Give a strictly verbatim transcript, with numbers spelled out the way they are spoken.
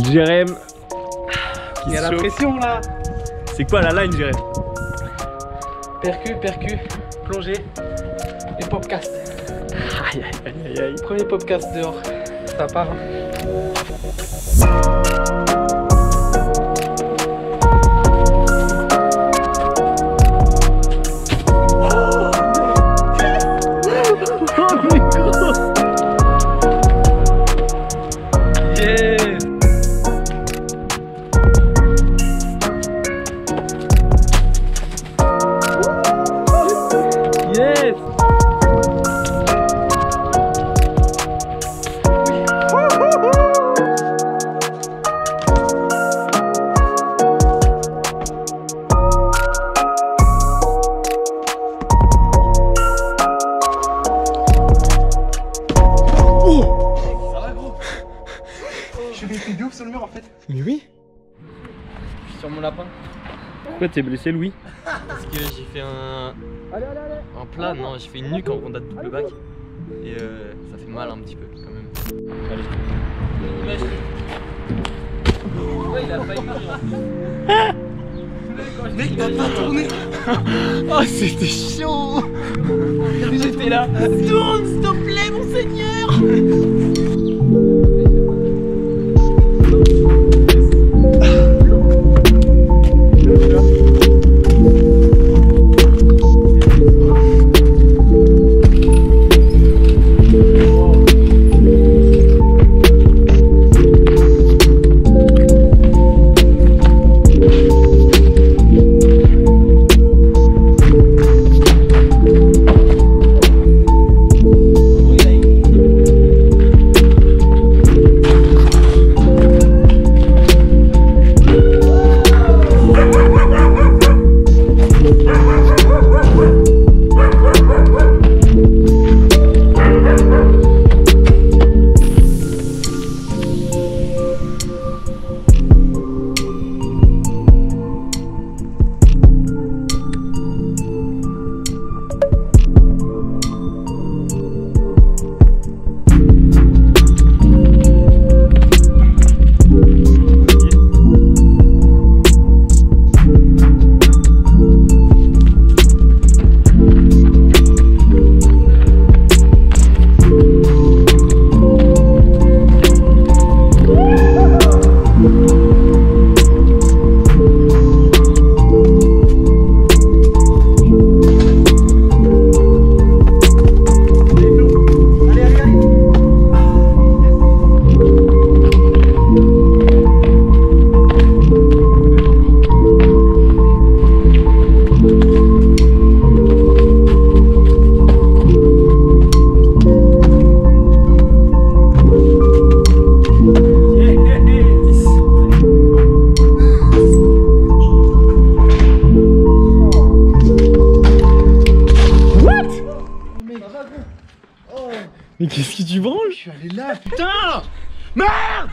C'est Jerem. Il y a la pression là. C'est quoi la line, Jerem? Percu, percu, plongée et popcast. Aïe aïe aïe aïe. Premier popcast dehors. Ça part. Hein. Mais oui. Je suis sur mon lapin. Pourquoi t'es blessé, Louis? Parce que j'ai fait un... Allez, allez, allez. Un plat, non, j'ai fait une nuque en rondade double bac. Et euh, ça fait mal un petit peu, quand même. Allez. Ouais, il a failli mourir en plus. Mec, t'as pas tourné. Oh, c'était chaud. J'étais là. Tourne, s'il te plaît, mon seigneur. Mais qu'est-ce que tu branles? Je suis allé là, putain! Merde!